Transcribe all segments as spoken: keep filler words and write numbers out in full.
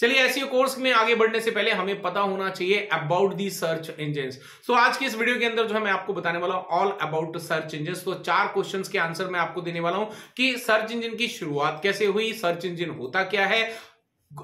चलिए SEO course में आगे बढ़ने से पहले हमें पता होना चाहिए about the search engines. So आज की इस वीडियो के अंदर जो है मैं आपको बताने वाला हूं ऑल अबाउट सर्च इंजन्स। तो चार क्वेश्चंस के आंसर मैं आपको देने वाला हूं कि सर्च इंजन की शुरुआत कैसे हुई, सर्च इंजन होता क्या है,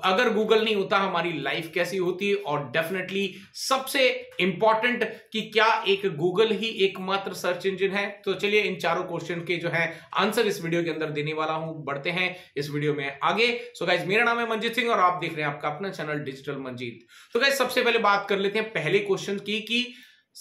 अगर गूगल नहीं होता हमारी लाइफ कैसी होती, और डेफिनेटली सबसे इंपॉर्टेंट कि क्या एक गूगल ही एकमात्र सर्च इंजन है। तो चलिए इन चारों क्वेश्चन के जो है आंसर इस वीडियो के अंदर देने वाला हूं। बढ़ते हैं इस वीडियो में आगे। सो गाइस मेरा नाम है मंजीत सिंह और आप देख रहे हैं आपका अपना चैनल डिजिटल मंजीत। तो गाइस सबसे पहले बात कर लेते हैं पहले क्वेश्चन की कि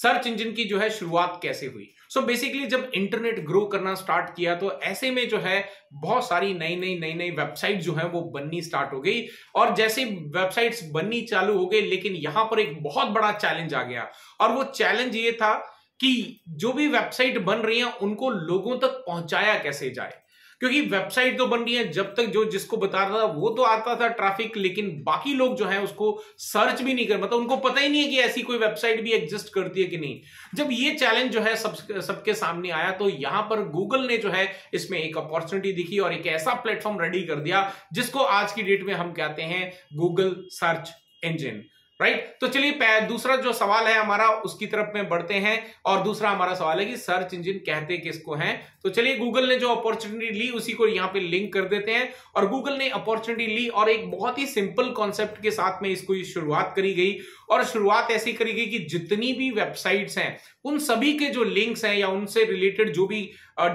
सर्च इंजन की जो है शुरुआत कैसे हुई। सो बेसिकली जब इंटरनेट ग्रो करना स्टार्ट किया तो ऐसे में जो है बहुत सारी नई नई नई नई वेबसाइट जो है वो बननी स्टार्ट हो गई, और जैसे वेबसाइट्स बननी चालू हो गई लेकिन यहां पर एक बहुत बड़ा चैलेंज आ गया, और वो चैलेंज ये था कि जो भी वेबसाइट बन रही है उनको लोगों तक पहुंचाया कैसे जाए, क्योंकि वेबसाइट तो बन रही है, जब तक जो जिसको बता रहा था वो तो आता था ट्रैफिक, लेकिन बाकी लोग जो है उसको सर्च भी नहीं कर, मतलब उनको पता ही नहीं है कि ऐसी कोई वेबसाइट भी एग्जिस्ट करती है कि नहीं। जब ये चैलेंज जो है सब सबके सामने आया तो यहां पर गूगल ने जो है इसमें एक अपॉर्चुनिटी दिखी और एक ऐसा प्लेटफॉर्म रेडी कर दिया जिसको आज की डेट में हम कहते हैं गूगल सर्च इंजिन, राइट। तो चलिए दूसरा जो सवाल है हमारा उसकी तरफ में बढ़ते हैं, और दूसरा हमारा सवाल है कि सर्च इंजन कहते किसको हैं। तो चलिए गूगल ने जो अपॉर्चुनिटी ली उसी को यहां पे लिंक कर देते हैं, और गूगल ने अपॉर्चुनिटी ली और एक बहुत ही सिंपल कॉन्सेप्ट के साथ में इसको शुरुआत करी गई, और शुरुआत ऐसी करी गई कि जितनी भी वेबसाइट्स हैं उन सभी के जो लिंक्स हैं या उनसे रिलेटेड जो भी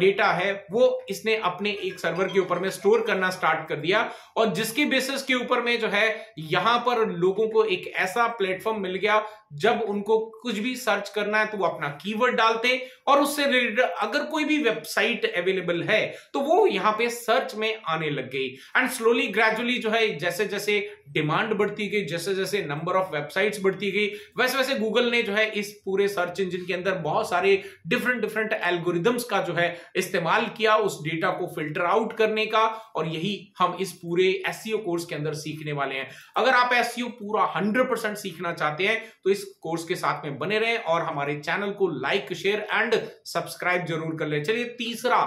डेटा है वो इसने अपने एक सर्वर के ऊपर में स्टोर करना स्टार्ट कर दिया, और जिसके बेसिस के ऊपर में जो है यहां पर लोगों को एक ऐसा प्लेटफॉर्म मिल गया जब उनको कुछ भी सर्च करना है तो वो अपना कीवर्ड डालते और उससे रिलेटेड अगर कोई भी वेबसाइट अवेलेबल है तो वो यहां पे सर्च में आने लग गई। एंड स्लोली ग्रेजुअली जो है जैसे जैसे डिमांड बढ़ती गई, जैसे जैसे नंबर ऑफ वेबसाइट्स बढ़ती गई, वैसे वैसे गूगल ने जो है इस पूरे सर्च इंजन के अंदर बहुत सारे डिफरेंट डिफरेंट एल्गोरिदम्स का जो है इस्तेमाल किया उस डेटा को फिल्टर आउट करने का, और यही हम इस पूरे एसईओ कोर्स के अंदर सीखने वाले हैं। अगर आप एसईओ पूरा हंड्रेड परसेंट सीखना चाहते हैं तो इस कोर्स के साथ में बने रहें और हमारे चैनल को लाइक, शेयर एंड सब्सक्राइब जरूर कर लें। चलिए तीसरा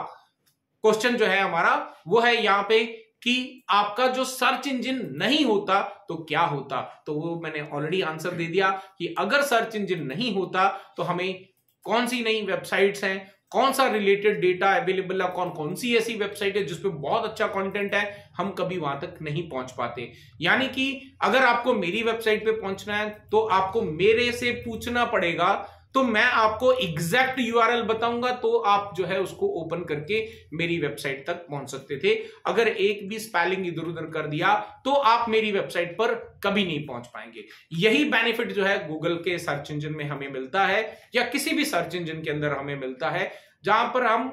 क्वेश्चन जो है हमारा वो है यहां पे कि आपका जो सर्च इंजन नहीं होता तो क्या होता। तो वो मैंने ऑलरेडी आंसर दे दिया कि अगर सर्च इंजन नहीं होता तो हमें कौन सी नई वेबसाइट्स हैं, कौन सा रिलेटेड डेटा अवेलेबल है, कौन कौन सी ऐसी वेबसाइट है जिसपे बहुत अच्छा कंटेंट है, हम कभी वहां तक नहीं पहुंच पाते। यानी कि अगर आपको मेरी वेबसाइट पे पहुंचना है तो आपको मेरे से पूछना पड़ेगा, तो मैं आपको एग्जैक्ट यूआरएल बताऊंगा तो आप जो है उसको ओपन करके मेरी वेबसाइट तक पहुंच सकते थे। अगर एक भी स्पेलिंग इधर उधर कर दिया तो आप मेरी वेबसाइट पर कभी नहीं पहुंच पाएंगे। यही बेनिफिट जो है गूगल के सर्च इंजन में हमें मिलता है या किसी भी सर्च इंजन के अंदर हमें मिलता है, जहां पर हम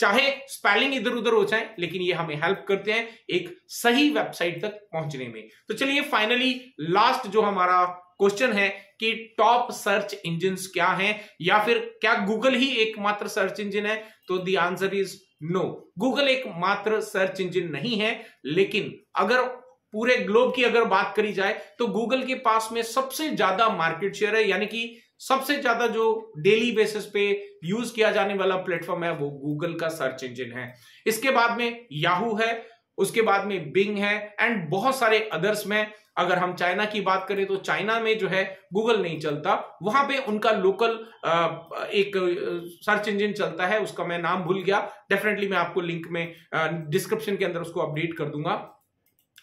चाहे स्पेलिंग इधर उधर हो जाए लेकिन ये हमें हेल्प करते हैं एक सही वेबसाइट तक पहुंचने में। तो चलिए फाइनली लास्ट जो हमारा क्वेश्चन है कि टॉप सर्च इंजिन्स क्या हैं, या फिर क्या गूगल ही एकमात्र सर्च इंजन है। तो the answer is no, Google एकमात्र सर्च इंजन नहीं है, लेकिन अगर पूरे ग्लोब की अगर बात करी जाए तो गूगल के पास में सबसे ज्यादा मार्केट शेयर है, यानी कि सबसे ज्यादा जो डेली बेसिस पे यूज किया जाने वाला प्लेटफॉर्म है वो गूगल का सर्च इंजन है। इसके बाद में याहू है, उसके बाद में बिंग है एंड बहुत सारे अदर्स में। अगर हम चाइना की बात करें तो चाइना में जो है गूगल नहीं चलता, वहां पे उनका लोकल एक सर्च इंजन चलता है, उसका मैं नाम भूल गया, डेफिनेटली मैं आपको लिंक में डिस्क्रिप्शन के अंदर उसको अपडेट कर दूंगा।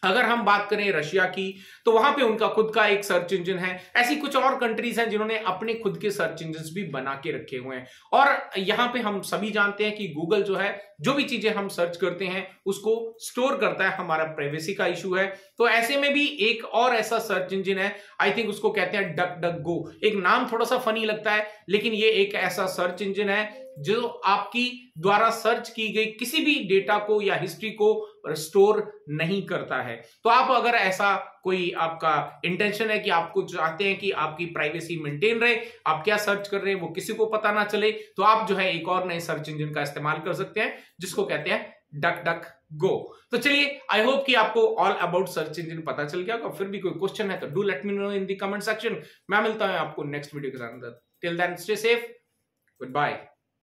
अगर हम बात करें रशिया की तो वहां पे उनका खुद का एक सर्च इंजन है। ऐसी कुछ और कंट्रीज हैं जिन्होंने अपने खुद के सर्च इंजन्स भी बना के रखे हुए हैं, और यहां पे हम सभी जानते हैं कि गूगल जो है जो भी चीजें हम सर्च करते हैं उसको स्टोर करता है, हमारा प्राइवेसी का इशू है। तो ऐसे में भी एक और ऐसा सर्च इंजन है, आई थिंक उसको कहते हैं डक डक गो। एक नाम थोड़ा सा फनी लगता है लेकिन ये एक ऐसा सर्च इंजन है जो आपकी द्वारा सर्च की गई किसी भी डेटा को या हिस्ट्री को स्टोर नहीं करता है। तो आप अगर ऐसा कोई आपका इंटेंशन है कि आपको चाहते हैं कि आपकी प्राइवेसी मेंटेन रहे, आप क्या सर्च कर रहे हैं वो किसी को पता ना चले, तो आप जो है एक और नए सर्च इंजन का इस्तेमाल कर सकते हैं जिसको कहते हैं डक डक गो। तो चलिए आई होप कि आपको ऑल अबाउट सर्च इंजन पता चल गया। फिर भी कोई क्वेश्चन है तो do let me know in the comment section. मैं मिलता हूं आपको नेक्स्ट वीडियो के साथ। Till then stay safe, good bye.